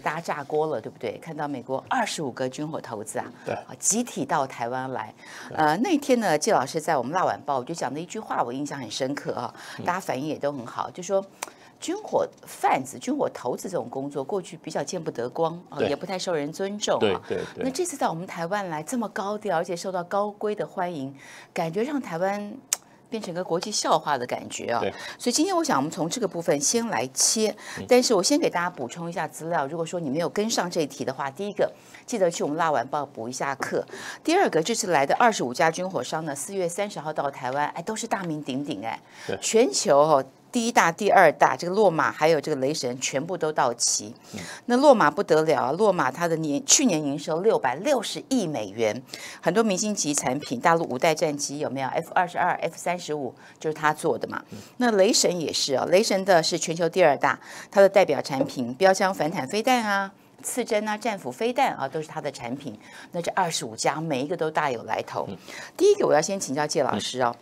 的大家炸锅了，对不对？看到美国25个军火头子啊，对，集体到台湾来。那天呢，纪老师在我们《辣晚报》我就讲的一句话，我印象很深刻啊，大家反应也都很好，就说。 军火贩子、军火头子这种工作，过去比较见不得光啊，也不太受人尊重啊。对。那这次到我们台湾来这么高调，而且受到高规的欢迎，感觉让台湾变成个国际笑话的感觉啊。所以今天我想，我们从这个部分先来切。但是我先给大家补充一下资料，如果说你没有跟上这一题的话，第一个记得去我们《辣晚报》补一下课。第二个，这次来的25家军火商呢，4月30号到台湾，哎，都是大名鼎鼎哎，全球哦。 第一大、第二大，这个洛马还有这个雷神全部都到齐。那洛马不得了啊！洛马它的去年营收660亿美元，很多明星级产品，大陆5代战机有没有 F-22、F-35 就是它做的嘛。那雷神也是啊，雷神的是全球第2大，它的代表产品标枪反坦飞弹啊。 刺针啊，战斧飞弹啊，都是它的产品。那这25家每一个都大有来头。第一个我要先请教介老师哦，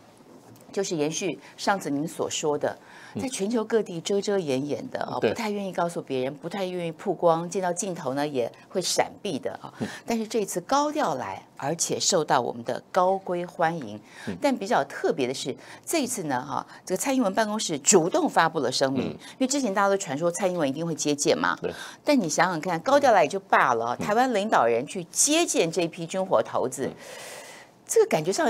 就是延续上次您所说的，在全球各地遮遮掩掩的啊，不太愿意告诉别人，不太愿意曝光，见到镜头呢也会闪避的啊。但是这次高调来，而且受到我们的高规欢迎。但比较特别的是，这一次呢哈，这个蔡英文办公室主动发布了声明，因为之前大家都传说蔡英文一定会接见嘛。但你想想看，高调来也就罢了，台湾领导人去接见这批军火头子，这个感觉上。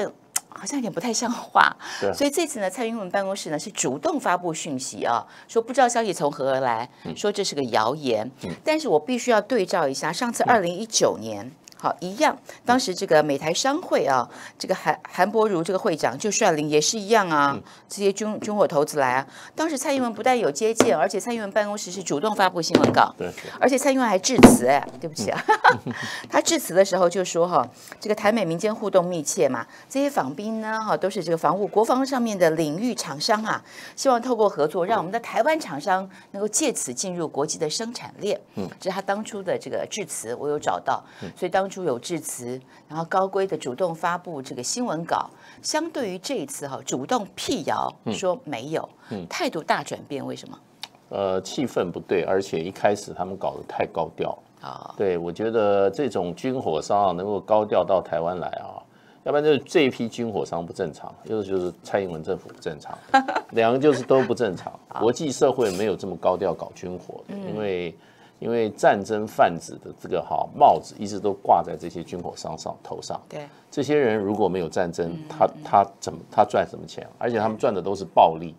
好像有点不太像话，所以这次呢，蔡英文办公室呢是主动发布讯息啊，说不知道消息从何而来，说这是个谣言。但是我必须要对照一下，上次2019年，好一样，当时这个美台商会啊，这个韩柏如这个会长就率领也是一样啊，这些军火头子来啊。当时蔡英文不但有接见，而且蔡英文办公室是主动发布新闻稿，而且蔡英文还致辞，哎，对不起啊，他致辞的时候就说哈、啊，这个台美民间互动密切嘛，这些访宾。 呢哈都是这个防务国防上面的领域厂商啊，希望透过合作，让我们的台湾厂商能够借此进入国际的生产链。这是他当初的这个致辞，我有找到，所以当初有致辞，然后高规的主动发布这个新闻稿，相对于这一次哈主动辟谣说没有，态度大转变，为什么？气氛不对，而且一开始他们搞得太高调啊。对，我觉得这种军火商啊能够高调到台湾来啊。 要不然就是这一批军火商不正常，一个就是蔡英文政府不正常，两个就是都不正常。国际社会没有这么高调搞军火的，因为战争贩子的这个哈帽子一直都挂在这些军火商头上。对，这些人如果没有战争，他赚什么钱？而且他们赚的都是暴利。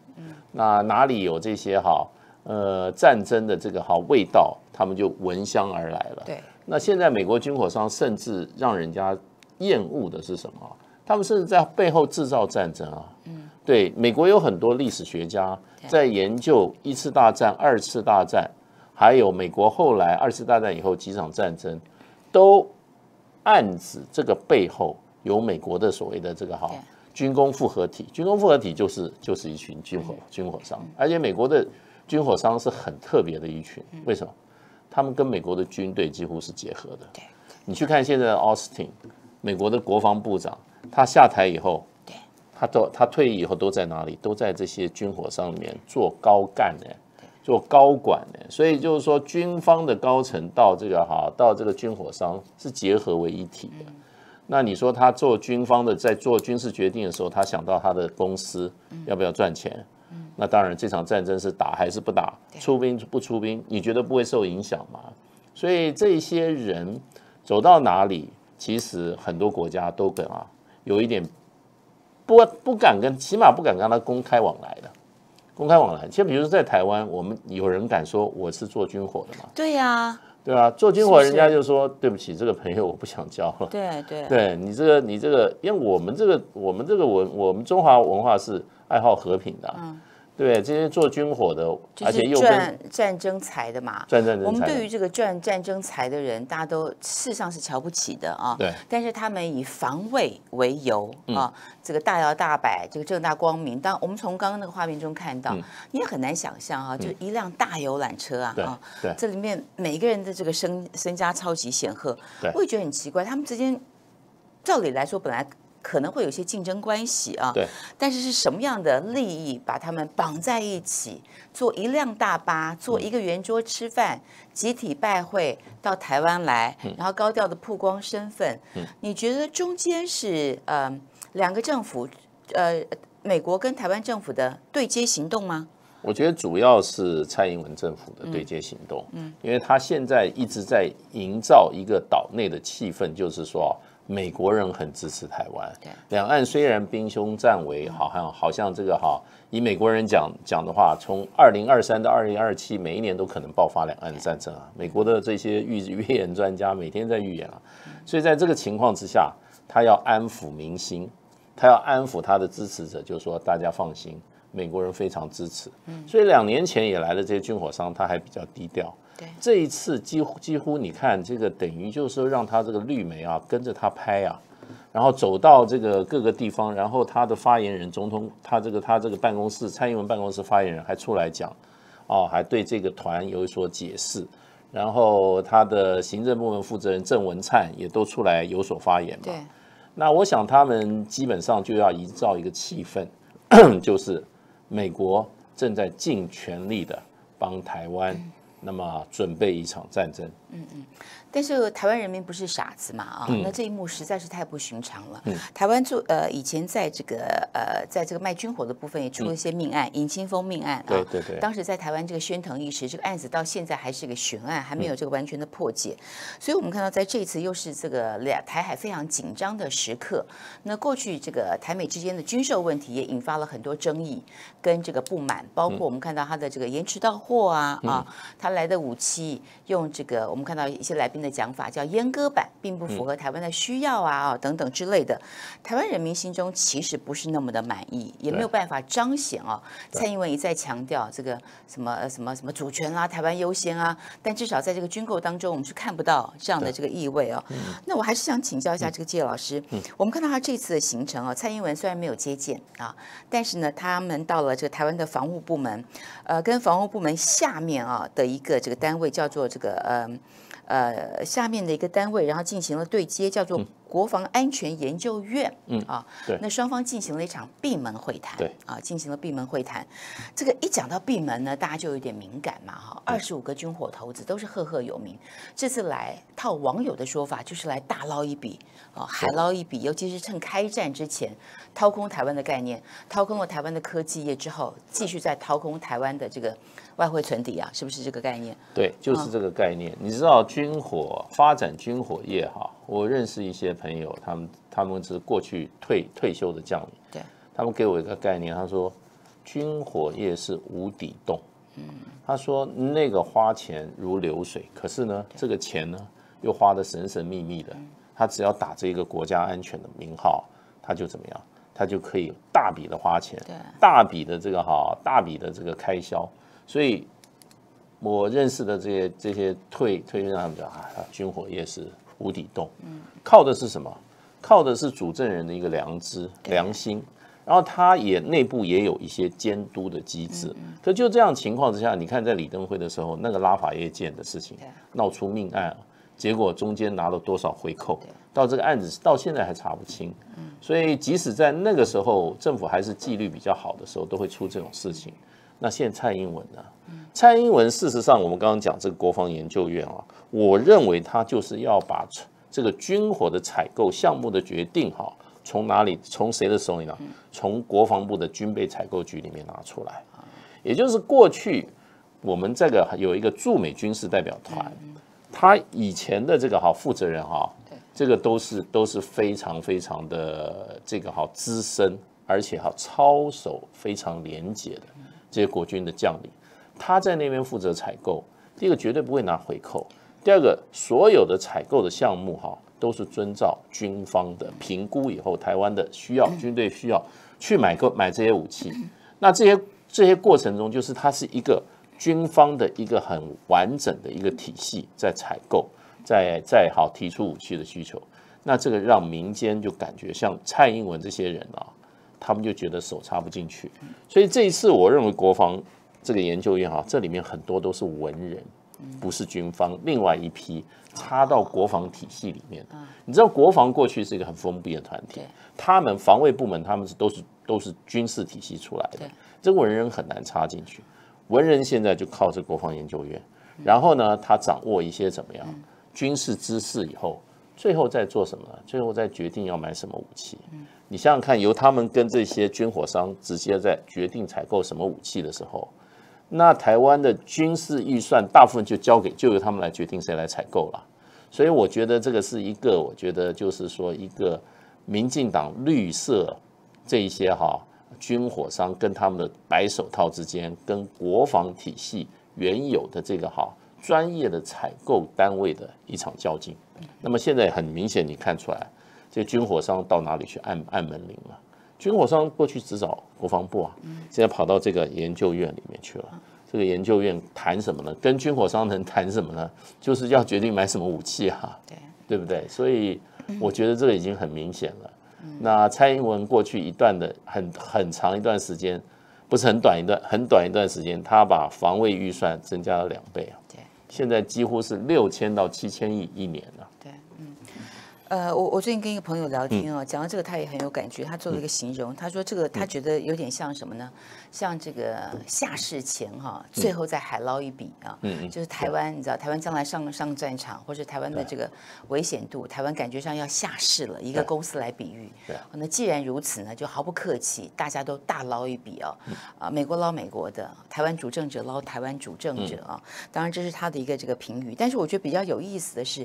那哪里有这些哈战争的这个哈味道，他们就闻香而来了。对，那现在美国军火商甚至让人家。 厌恶的是什么？他们甚至在背后制造战争啊！对，美国有很多历史学家在研究1次大战、2次大战，还有美国后来2次大战以后几场战争，都暗指这个背后有美国的所谓的这个哈军工复合体。军工复合体就是一群军火商，而且美国的军火商是很特别的一群。为什么？他们跟美国的军队几乎是结合的。你去看现在的奥斯汀。 美国的国防部长，他下台以后，他退役以后都在哪里？都在这些军火商里面做高干的，做高管的。所以就是说，军方的高层到这个军火商是结合为一体的。那你说他做军方的，在做军事决定的时候，他想到他的公司要不要赚钱？那当然，这场战争是打还是不打，出兵不出兵，你觉得不会受影响吗？所以这些人走到哪里？ 其实很多国家都跟啊有一点不敢跟，起码不敢跟他公开往来的，公开往来。就比如说在台湾，我们有人敢说我是做军火的嘛？对呀，对啊，做军火人家就说对不起，这个朋友我不想交了。对，你这个，因为我们这个我们中华文化是爱好和平的、啊。 对，这些做军火的，而且又赚战争财的嘛，赚战争财。我们对于这个赚战争财的人，大家都事实上是瞧不起的啊。对。但是他们以防卫为由啊，这个大摇大摆，这个正大光明。当我们从刚刚那个画面中看到，你也很难想象啊，就一辆大游览车啊，对，这里面每个人的这个身家超级显赫。对。我也觉得很奇怪，他们之间，照理来说本来。可能会有些竞争关系啊。对。但是是什么样的利益把他们绑在一起，坐一辆大巴，坐一个圆桌吃饭，集体拜会到台湾来，然后高调的曝光身份。你觉得中间是两个政府，美国跟台湾政府的对接行动吗？我觉得主要是蔡英文政府的对接行动，因为他现在一直在营造一个岛内的气氛，就是说美国人很支持台湾，两岸虽然兵凶战危，好像这个以美国人讲的话，从2023到2027每一年都可能爆发两岸战争啊，美国的这些预言专家每天在预言啊，所以在这个情况之下，他要安抚民心，他要安抚他的支持者，就是说大家放心。美国人非常支持，所以2年前也来了这些军火商，他还比较低调。这一次几乎你看这个等于就是让他这个绿媒啊跟着他拍啊，然后走到这个各个地方，然后他的发言人总统他这个办公室蔡英文办公室发言人还出来讲，还对这个团有所解释。然后他的行政部门负责人郑文灿也都出来有所发言嘛。那我想他们基本上就要营造一个气氛，就是。美国正在尽全力的帮台湾，那么准备一场战争。但是台湾人民不是傻子嘛那这一幕实在是太不寻常了。台湾以前在这个卖军火的部分也出了一些命案，尹清峰命案啊。对。当时在台湾这个宣腾一时，这个案子到现在还是个悬案，还没有这个完全的破解。所以我们看到在这一次又是这个台海非常紧张的时刻。那过去这个台美之间的军售问题也引发了很多争议跟这个不满，包括我们看到它的这个延迟到货啊，它来的武器用这个我们看到一些来宾。的讲法叫阉割版，并不符合台湾的需要等等之类的。台湾人民心中其实不是那么的满意，也没有办法彰显蔡英文一再强调这个什么主权啦、台湾优先啊，但至少在这个军购当中，我们是看不到这样的这个意味那我还是想请教一下这个介老师，我们看到他这次的行程蔡英文虽然没有接见但是呢，他们到了这个台湾的防务部门，跟防务部门下面的一个这个单位叫做这个下面的一个单位，然后进行了对接，叫做国防安全研究院。那双方进行了一场闭门会谈。这个一讲到闭门呢，大家就有点敏感嘛25个军火头子都是赫赫有名，这次来套网友的说法，就是来大捞一笔海捞一笔，尤其是趁开战之前掏空台湾的概念，掏空了台湾的科技业之后，继续再掏空台湾的这个外汇存底啊，是不是这个概念？对，就是这个概念。你知道军火发展军火业我认识一些朋友，他们是过去退休的将领，对，他们给我一个概念，他说军火业是无底洞，他说那个花钱如流水，可是呢，这个钱呢又花得神神秘秘的，他只要打着一个国家安全的名号，他就怎么样，他就可以大笔的花钱，大笔的这个开销。所以，我认识的这些退休，他们讲军火业是无底洞，靠的是什么？靠的是主政人的一个良心，然后他也内部也有一些监督的机制。可就这样情况之下，你看在李登辉的时候，那个拉法叶舰的事情闹出命案，结果中间拿了多少回扣，到这个案子到现在还查不清。所以即使在那个时候政府还是纪律比较好的时候，都会出这种事情。那现在蔡英文呢？蔡英文事实上，我们刚刚讲这个国防研究院我认为他就是要把这个军火的采购项目的决定从哪里，从谁的手里拿？从国防部的军备采购局里面拿出来。也就是过去我们这个有一个驻美军事代表团，他以前的这个负责人这个都是非常的这个资深，而且操守非常廉洁的。这些国军的将领，他在那边负责采购，第一个绝对不会拿回扣，第二个所有的采购的项目都是遵照军方的评估以后，台湾的需要军队需要去买这些武器。那这些过程中，就是它是一个军方的一个很完整的一个体系在采购，在提出武器的需求。那这个让民间就感觉像蔡英文这些人他们就觉得手插不进去，所以这一次我认为国防这个研究院这里面很多都是文人，不是军方，另外一批插到国防体系里面的。你知道国防过去是一个很封闭的团体，他们防卫部门他们都是军事体系出来的，这个文人很难插进去。文人现在就靠着国防研究院，然后呢，他掌握一些怎么样军事知识以后，最后再做什么呢？最后再决定要买什么武器。你想想看，由他们跟这些军火商直接在决定采购什么武器的时候。那台湾的军事预算大部分就由他们来决定谁来采购了，所以我觉得这个是一个，我觉得就是说一个民进党绿色这一些军火商跟他们的白手套之间，跟国防体系原有的这个专业的采购单位的一场较劲。那么现在很明显，你看出来这军火商到哪里去按门铃了？军火商过去只找国防部啊，现在跑到这个研究院里面去了。这个研究院谈什么呢？跟军火商能谈什么呢？就是要决定买什么武器啊，对不对？所以我觉得这个已经很明显了。那蔡英文过去一段的很长一段时间，不是很短一段时间，他把防卫预算增加了2倍啊，现在几乎是6000到7000亿一年了。我最近跟一个朋友聊天哦，讲到这个他也很有感觉，他做了一个形容，他说这个他觉得有点像什么呢？像这个下市前最后再海捞一笔啊，就是台湾，你知道台湾将来上战场，或者台湾的这个危险度，台湾感觉上要下市了，一个公司来比喻。那既然如此呢，就毫不客气，大家都大捞一笔啊，美国捞美国的，台湾主政者捞台湾主政者啊，当然这是他的一个这个评语，但是我觉得比较有意思的是。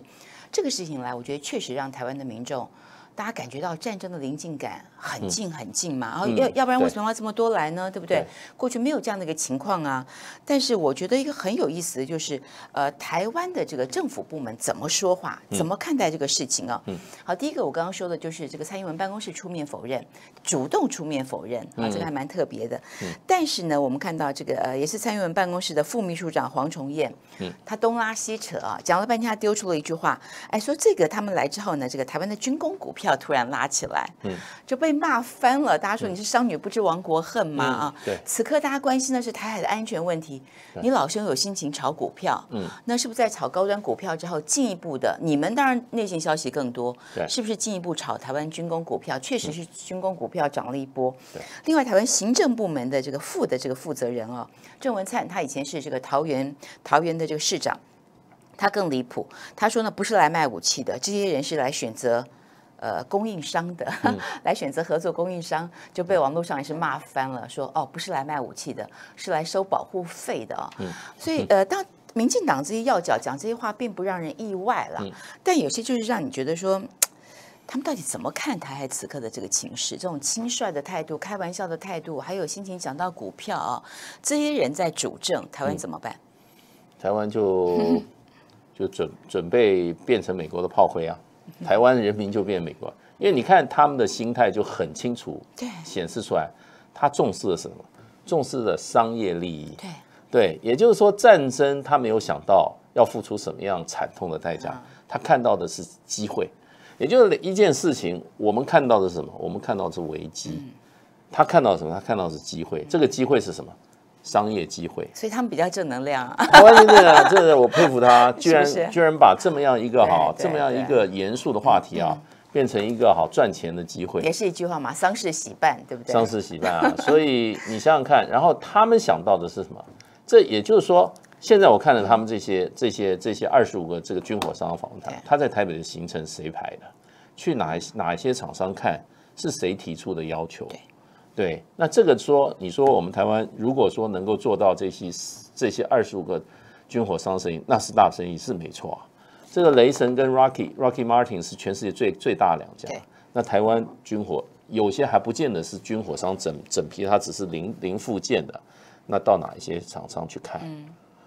这个事情来，我觉得确实让台湾的民众，大家感觉到战争的临近感很近很近嘛。然后要不然为什么要这么多来呢？对不对？过去没有这样的一个情况啊。但是我觉得一个很有意思的就是，台湾的这个政府部门怎么说话，怎么看待这个事情啊？好，第一个我刚刚说的就是这个蔡英文办公室出面否认，主动出面否认啊，这个还蛮特别的。但是呢，我们看到这个也是蔡英文办公室的副秘书长黄崇彦，他东拉西扯啊，讲了半天，他丢出了一句话，哎，说这个他们来之后呢，这个台湾的军工股票突然拉起来，就被骂翻了。大家说你是商女不知亡国恨嘛啊？此刻大家关心的是台海的安全问题，你老兄有心情炒股票，那是不是在炒高端股票之后，进一步的你们当然内线消息更多，是不是进一步炒台湾军工股票？确实是军工股票涨了一波。另外，台湾行政部门的这个负责人啊，郑文灿，他以前是这个桃园的这个市长，他更离谱。他说呢，不是来卖武器的，这些人是来选择。供应商的来选择合作供应商，就被网络上也是骂翻了，说哦不是来卖武器的，是来收保护费的啊。所以当民进党这些要角讲这些话，并不让人意外了。但有些就是让你觉得说，他们到底怎么看台海此刻的这个情势？这种轻率的态度、开玩笑的态度，还有心情讲到股票啊，这些人在主政，台湾怎么办？台湾就准备变成美国的炮灰啊！台湾人民就变美国，因为你看他们的心态就很清楚显示出来，他重视了什么？重视了商业利益。对，也就是说战争他没有想到要付出什么样惨痛的代价，他看到的是机会。也就是一件事情，我们看到的是什么？我们看到的是危机，他看到什么？他看到的是机会。这个机会是什么？商业机会。所以他们比较正能量啊。台湾真的我佩服他，居然把这么样一个严肃的话题啊，变成一个赚钱的机会。也是一句话嘛，丧事喜办，对不对？丧事喜办啊。所以你想想看，然后他们想到的是什么？这也就是说，现在我看了他们这些25个这个军火商的访谈，他在台北的行程谁排的？去哪一些厂商看？是谁提出的要求？对，那这个说，你说我们台湾如果说能够做到这些25个军火商生意，那是大生意是没错啊。这个雷神跟 Rocky Martin 是全世界最大的2家，那台湾军火有些还不见得是军火商整批，它只是零附件的，那到哪一些厂商去看？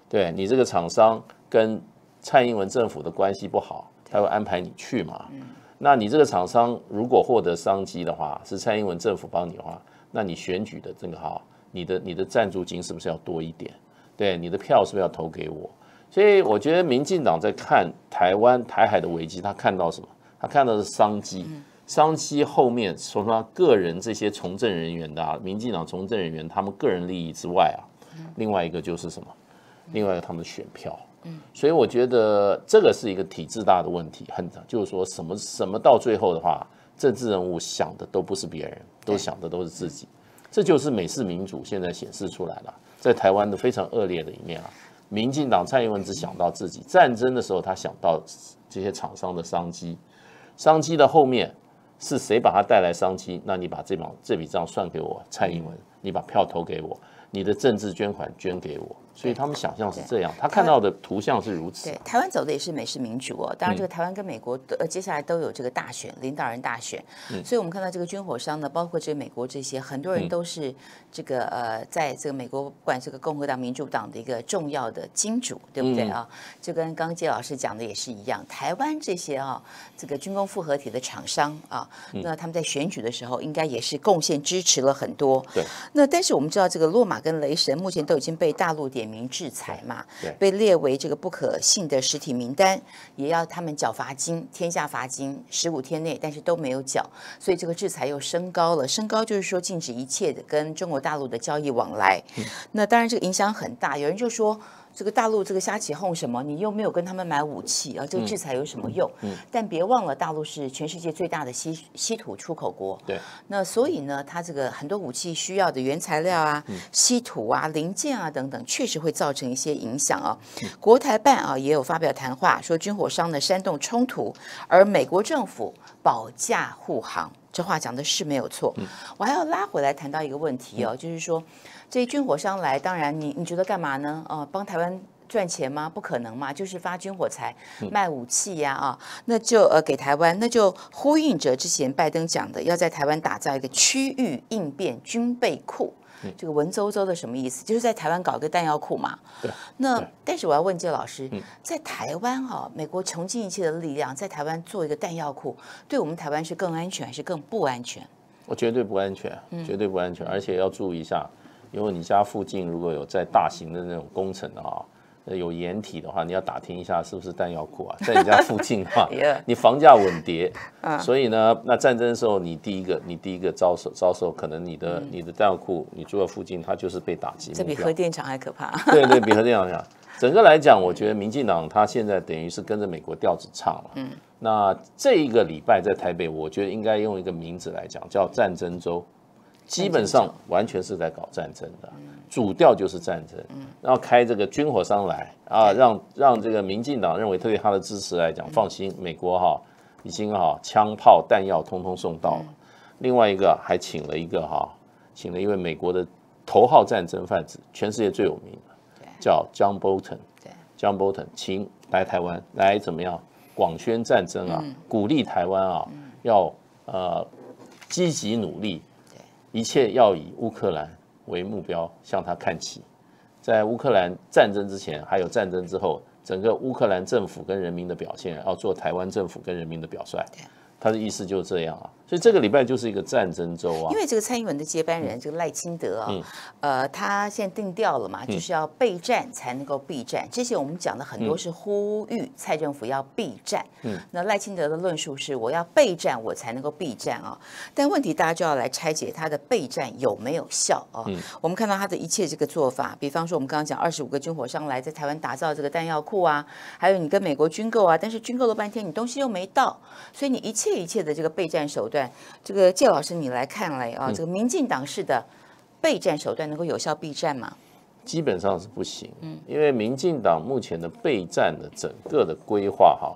对你这个厂商跟蔡英文政府的关系不好，他会安排你去嘛？那你这个厂商如果获得商机的话，是蔡英文政府帮你的话。那你选举的这个你的赞助金是不是要多一点？对，你的票是不是要投给我？所以我觉得民进党在看台海的危机，他看到什么？他看到的是商机，商机后面除了他个人这些从政人员的民进党从政人员他们个人利益之外啊，另外一个就是什么？另外一个他们的选票。所以我觉得这个是一个体制大的问题，很就是说什么到最后的话，政治人物想的都不是别人，都想的都是自己，这就是美式民主现在显示出来了，在台湾的非常恶劣的一面啊。民进党蔡英文只想到自己，战争的时候他想到这些厂商的商机，商机的后面是谁把他带来商机？那你把这笔账算给我，蔡英文，你把票投给我。你的政治捐款捐给我，所以他们想象是这样，他看到的图像是如此。对，台湾走的也是美式民主哦。当然，这个台湾跟美国接下来都有这个大选，领导人大选，所以我们看到这个军火商呢，包括这个美国这些，很多人都是这个在这个美国不管这个共和党、民主党的一个重要的金主，对不对啊？就跟刚介老师讲的也是一样，台湾这些啊，这个军工复合体的厂商啊，那他们在选举的时候应该也是贡献支持了很多。对。那但是我们知道这个洛马跟雷神目前都已经被大陆点名制裁嘛，被列为这个不可信的实体名单，也要他们缴罚金，天价罚金15天内，但是都没有缴，所以这个制裁又升高了。升高就是说禁止一切的跟中国大陆的交易往来。那当然这个影响很大，有人就说这个大陆这个瞎起哄什么？你又没有跟他们买武器啊，这个制裁有什么用？但别忘了，大陆是全世界最大的稀土出口国。对。那所以呢，它这个很多武器需要的原材料啊、稀土啊、零件啊等等，确实会造成一些影响啊。国台办啊也有发表谈话，说军火商呢煽动冲突，而美国政府保驾护航。这话讲的是没有错，我还要拉回来谈到一个问题哦，就是说这军火商来，当然你觉得干嘛呢？帮台湾赚钱吗？不可能嘛，就是发军火财、卖武器呀啊，那就给台湾，那就呼应着之前拜登讲的，要在台湾打造一个区域应变军备库。这个文绉绉的什么意思？就是在台湾搞一个弹药库嘛。对。那但是我要问介老师，在台湾啊，美国穷尽一切的力量在台湾做一个弹药库，对我们台湾是更安全还是更不安全？我绝对不安全，绝对不安全，而且要注意一下。因为你家附近如果有在大型的那种工程啊，有掩体的话，你要打听一下是不是弹药库啊，在你家附近的话，你房价稳跌，所以呢，那战争的时候，你第一个遭受可能你的弹药库，你住在附近，它就是被打击。这比核电厂还可怕。对对，比核电厂。整个来讲，我觉得民进党他现在等于是跟着美国调子唱了。那这一个礼拜在台北，我觉得应该用一个名字来讲，叫战争周。基本上完全是在搞战争的，主调就是战争，然后开这个军火商来啊，让这个民进党认为对他的支持来讲，放心，美国哈已经哈枪炮弹药通通送到了。另外一个还请了一位美国的头号战争贩子，全世界最有名的叫 John Bolton， John Bolton 请来台湾来怎么样广宣战争啊，鼓励台湾啊要积极努力。一切要以乌克兰为目标，向他看齐。在乌克兰战争之前，还有战争之后，整个乌克兰政府跟人民的表现，要做台湾政府跟人民的表率。他的意思就是这样啊，所以这个礼拜就是一个战争周啊。因为这个蔡英文的接班人，这个赖清德啊，他现在定调了嘛，就是要备战才能够避战。之前我们讲的很多是呼吁蔡政府要避战，那赖清德的论述是我要备战我才能够避战啊。但问题大家就要来拆解他的备战有没有效啊？我们看到他的一切这个做法，比方说我们刚刚讲25个军火商来在台湾打造这个弹药库啊，还有你跟美国军购啊，但是军购了半天你东西又没到，所以你一切的这个备战手段，这个介老师你来看来啊，这个民进党式的备战手段能够有效避战吗？基本上是不行，因为民进党目前的备战的整个的规划哈，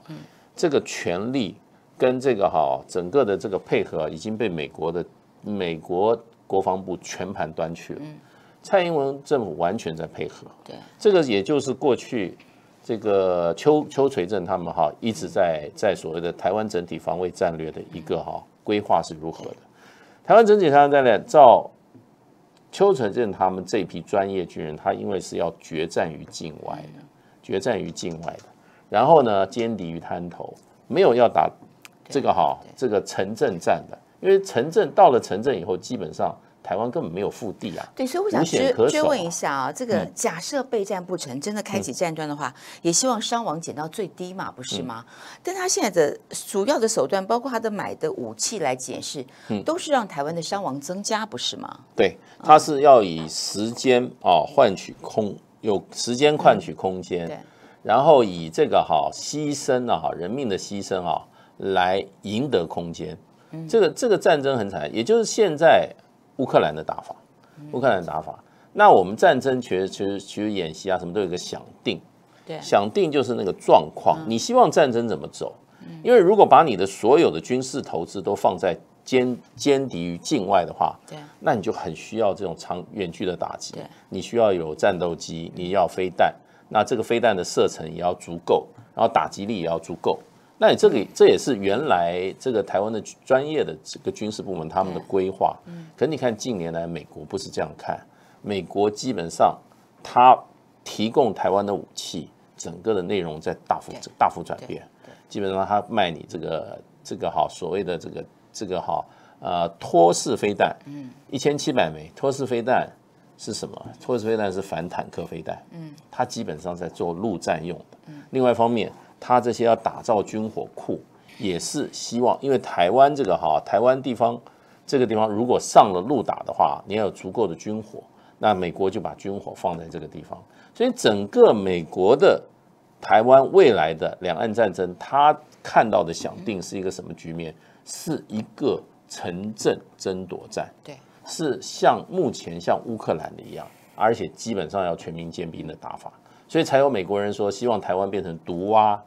这个权力跟这个哈整个的这个配合已经被美国国防部全盘端去了，蔡英文政府完全在配合，对，这个也就是过去。这个邱垂正他们哈一直在所谓的台湾整体防卫战略的一个哈规划是如何的？台湾整体防卫战略照邱垂正他们这批专业军人，他因为是要决战于境外的，然后呢歼敌于滩头，没有要打这个哈这个城镇战的，因为到了城镇以后，基本上。台湾根本没有腹地啊！对，所以我想追问一下啊，这个假设备战不成，真的开启战端的话，也希望伤亡减到最低嘛，不是吗？但他现在的主要的手段，包括他的买的武器来检视，都是让台湾的伤亡增加，不是吗？对，他是要以时间啊换取空，有时间换取空间，然后以这个牺牲人命的牺牲来赢得空间。这个战争很惨，也就是现在乌克兰的打法，乌克兰的打法。那我们战争其实演习什么都有一个想定，对，想定就是那个状况，你希望战争怎么走？因为如果把你的所有的军事投资都放在歼敌于境外的话，那你就很需要这种长远距的打击，你需要有战斗机，你要飞弹，那这个飞弹的射程也要足够，然后打击力也要足够。那你这也是原来这个台湾的专业的这个军事部门他们的规划。可是你看近年来美国不是这样看，美国基本上他提供台湾的武器，整个的内容在大幅转变，基本上他卖你这个所谓的这个托式飞弹，1700枚。托式飞弹是什么？托式飞弹是反坦克飞弹，它基本上在做陆战用的。另外一方面，它这些要打造军火库，也是希望，因为台湾这个地方如果上了陆打的话，你要有足够的军火，那美国就把军火放在这个地方，所以整个美国的台湾未来的两岸战争，他看到的想定是一个什么局面？是一个城镇争夺战，对，是像目前像乌克兰的一样，而且基本上要全民皆兵的打法，所以才有美国人说希望台湾变成毒蛙，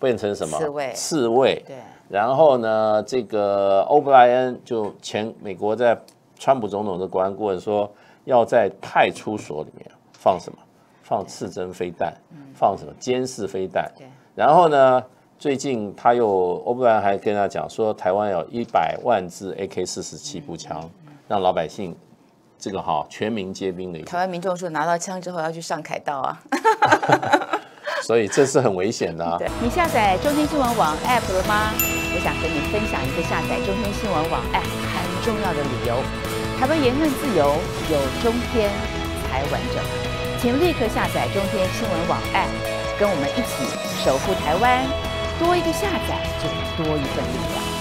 变成什么刺猬，对。然后呢，这个欧布莱恩就前美国在川普总统的国安顾问说，要在派出所里面放什么？放刺针飞弹，放什么监视飞弹。然后呢，最近他又欧布莱恩还跟他讲说，台湾有100万支 AK47步枪，让老百姓这个全民皆兵的。台湾民众说拿到枪之后要去上凯道啊。所以这是很危险的。你下载中天新闻网 App 了吗？我想和你分享一个下载中天新闻网 App 很重要的理由。台湾言论自由，有中天才完整。请立刻下载中天新闻网 App， 跟我们一起守护台湾。多一个下载，就多一份力量。